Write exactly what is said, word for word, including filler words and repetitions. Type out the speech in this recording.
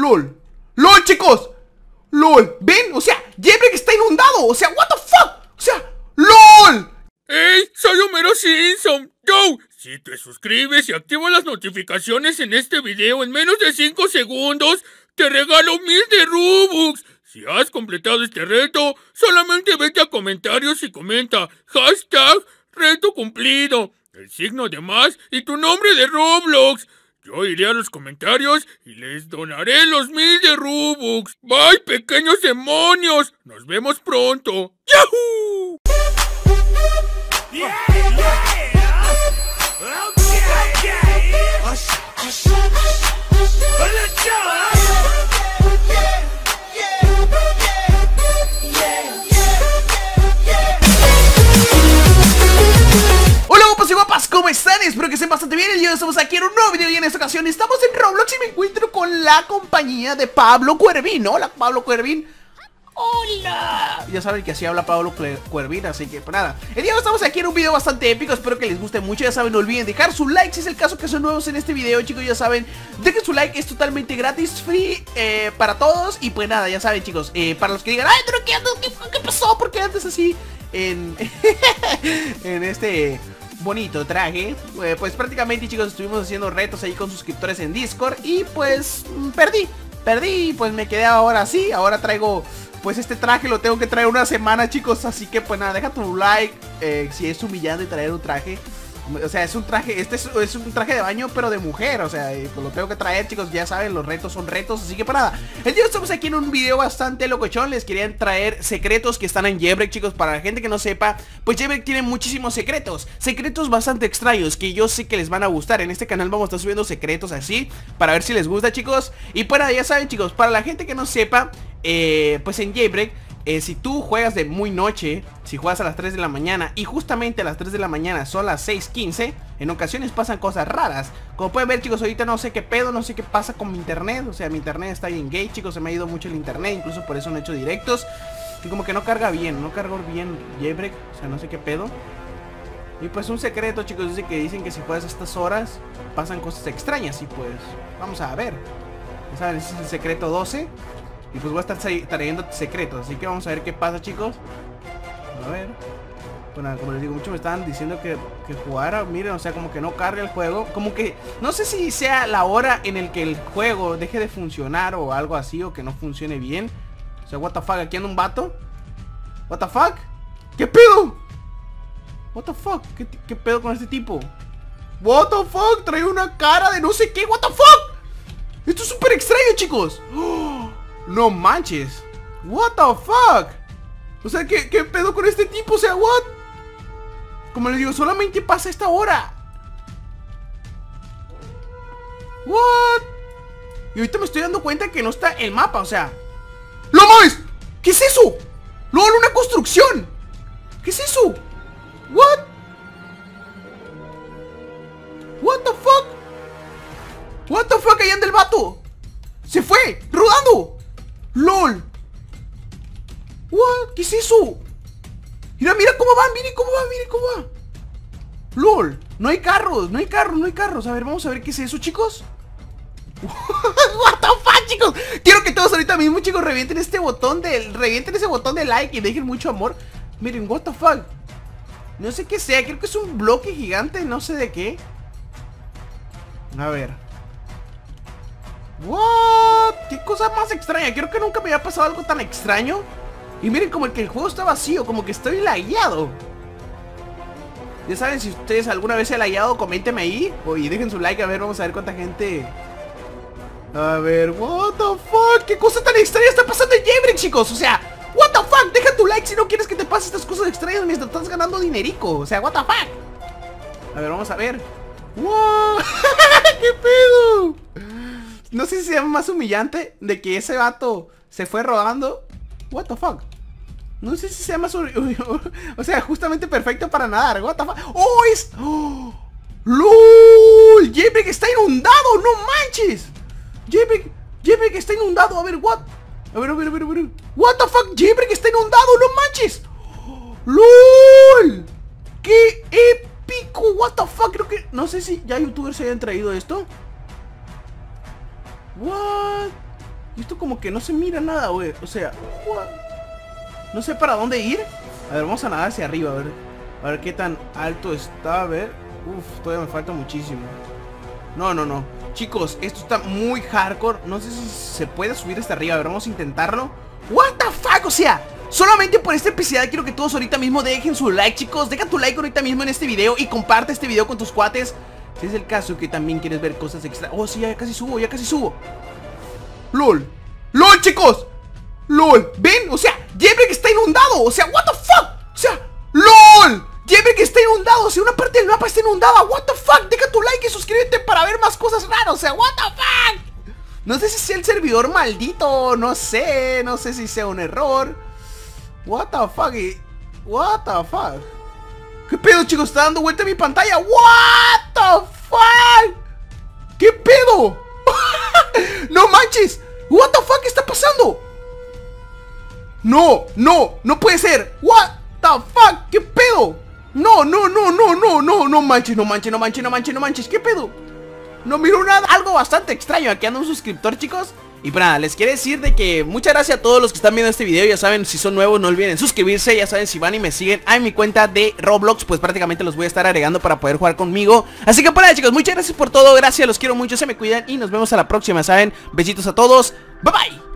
LOL. LOL, chicos. LOL. ¿Ven? O sea, Jailbreak está inundado. O sea, what the fuck. O sea, LOL. ¡Hey! Soy Homero Simpson. Yo. Si te suscribes y activas las notificaciones en este video en menos de cinco segundos, te regalo mil de Robux. Si has completado este reto, solamente vete a comentarios y comenta hashtag reto cumplido, el signo de más y tu nombre de Roblox. Yo iré a los comentarios y les donaré los mil de Robux. ¡Bye, pequeños demonios! ¡Nos vemos pronto! ¡Yahoo! Yeah, yeah. ¿Cómo están? Espero que estén bastante bien. Y hoy estamos aquí en un nuevo video y en esta ocasión estamos en Roblox y me encuentro con la compañía de Pablo Cuervín. Hola, Pablo Cuervín. Hola. Ya saben que así habla Pablo Cuervín, así que pues nada. El día de hoy estamos aquí en un video bastante épico, espero que les guste mucho. Ya saben, no olviden dejar su like si es el caso que son nuevos en este video, chicos. Ya saben, dejen su like, es totalmente gratis, free eh, para todos. Y pues nada, ya saben, chicos, eh, para los que digan, ay, pero ¿qué, qué, qué pasó? ¿Por qué antes así? En, en este... bonito traje, eh, pues prácticamente, chicos, estuvimos haciendo retos ahí con suscriptores en Discord y pues perdí, perdí, pues me quedé ahora así. Ahora traigo, pues este traje lo tengo que traer una semana, chicos, así que pues nada, deja tu like, eh, si es humillante traer un traje, o sea, es un traje, este es, es un traje de baño pero de mujer, o sea, pues lo tengo que traer, chicos, ya saben, los retos son retos, así que para nada. El día estamos aquí en un video bastante locochón, les querían traer secretos que están en Jailbreak, chicos, para la gente que no sepa, pues Jailbreak tiene muchísimos secretos, secretos bastante extraños que yo sé que les van a gustar. En este canal vamos a estar subiendo secretos así, para ver si les gusta, chicos, y para, ya saben, chicos, para la gente que no sepa, eh, pues en Jailbreak, Eh, si tú juegas de muy noche, si juegas a las tres de la mañana y justamente a las tres de la mañana son las seis quince, en ocasiones pasan cosas raras. Como pueden ver, chicos, ahorita no sé qué pedo, no sé qué pasa con mi internet. O sea, mi internet está bien gay, chicos, se me ha ido mucho el internet, incluso por eso no he hecho directos. Y como que no carga bien, no cargo bien Jailbreak, o sea, no sé qué pedo. Y pues un secreto, chicos, dice que dicen que si juegas a estas horas pasan cosas extrañas y pues vamos a ver. Ya saben, ese es el secreto doce. Y pues voy a estar trayendo secretos, así que vamos a ver qué pasa, chicos. A ver. Bueno, como les digo, muchos me estaban diciendo que, que jugara. Miren, o sea, como que no carga el juego. Como que, no sé si sea la hora en el que el juego deje de funcionar o algo así, o que no funcione bien. O sea, what the fuck, aquí anda un vato. What the fuck. ¿Qué pedo? What the fuck, ¿Qué, qué pedo con este tipo? What the fuck, trae una cara de no sé qué, what the fuck. Esto es súper extraño, chicos. ¡Oh! No manches. What the fuck. O sea, ¿qué, ¿qué pedo con este tipo? O sea, what. Como les digo, solamente pasa esta hora. What. Y ahorita me estoy dando cuenta que no está el mapa, o sea. ¡Lo mames! ¿Qué es eso? ¡Lol, una construcción! ¿Qué es eso? What. What the fuck. What the fuck, ahí anda el vato. Se fue, rodando. ¡Lol! What? ¿Qué es eso? Mira, mira cómo van, miren cómo va, miren cómo va. ¡Lol! No hay carros, no hay carros, no hay carros. A ver, vamos a ver qué es eso, chicos. What the fuck, chicos. Quiero que todos ahorita mismo, chicos, revienten este botón de, revienten ese botón de like y dejen mucho amor. Miren, what the fuck. No sé qué sea, creo que es un bloque gigante, no sé de qué. A ver. What? Qué cosa más extraña. Creo que nunca me había pasado algo tan extraño. Y miren como el que el juego está vacío, como que estoy lagueado. Ya saben, si ustedes alguna vez se han lagueado, coméntenme ahí. Oye, dejen su like, a ver, vamos a ver cuánta gente. A ver, what the fuck. Qué cosa tan extraña está pasando en Jailbreak, chicos. O sea, what the fuck, deja tu like si no quieres que te pase estas cosas extrañas mientras estás ganando dinerico. O sea, what the fuck. A ver, vamos a ver. What. Qué pedo. No sé si sea más humillante de que ese vato se fue rodando. What the fuck. No sé si sea más... o sea, justamente perfecto para nadar. What the fuck. Oh, es... ¡Oh! ¡Lol! Jailbreak está inundado. No manches. Jailbreak... Jailbreak está inundado. A ver, what. A ver, a ver, a ver, a ver. What the fuck. Jailbreak está inundado. No manches. ¡Lol! ¡Qué épico! What the fuck. Creo que... no sé si ya youtubers se hayan traído esto. What? Y esto como que no se mira nada, güey. O sea, what? No sé para dónde ir. A ver, vamos a nadar hacia arriba, a ver. A ver qué tan alto está, a ver. Uf, todavía me falta muchísimo. No, no, no. Chicos, esto está muy hardcore. No sé si se puede subir hasta arriba. A ver, vamos a intentarlo. What the fuck, o sea... Solamente por esta epicidad quiero que todos ahorita mismo dejen su like, chicos. Deja tu like ahorita mismo en este video y comparte este video con tus cuates. Si es el caso que también quieres ver cosas extra. Oh, sí, ya casi subo, ya casi subo. LOL. LOL, chicos. LOL. Ven, o sea, Jailbreak está inundado. O sea, what the fuck. O sea, LOL. Jailbreak está inundado. O sea, una parte del mapa está inundada. What the fuck. Deja tu like y suscríbete para ver más cosas raras. O sea, what the fuck. No sé si sea el servidor maldito. No sé, no sé si sea un error. What the fuck, what the fuck. ¿Qué pedo, chicos? Está dando vuelta a mi pantalla. What the fuck. ¿Qué pedo? No manches. What the fuck, ¿qué está pasando? No, no, no puede ser. What the fuck, ¿qué pedo? No, no, no, no, no, no, no manches, no manches, no manches, no manches, no manches, ¿qué pedo? No miro nada, algo bastante extraño. Aquí anda un suscriptor, chicos. Y para nada, les quiero decir de que muchas gracias a todos los que están viendo este video. Ya saben, si son nuevos no olviden suscribirse. Ya saben, si van y me siguen a mi cuenta de Roblox, pues prácticamente los voy a estar agregando para poder jugar conmigo. Así que para nada, chicos, muchas gracias por todo. Gracias, los quiero mucho, se me cuidan y nos vemos a la próxima, ¿saben? Besitos a todos, bye bye.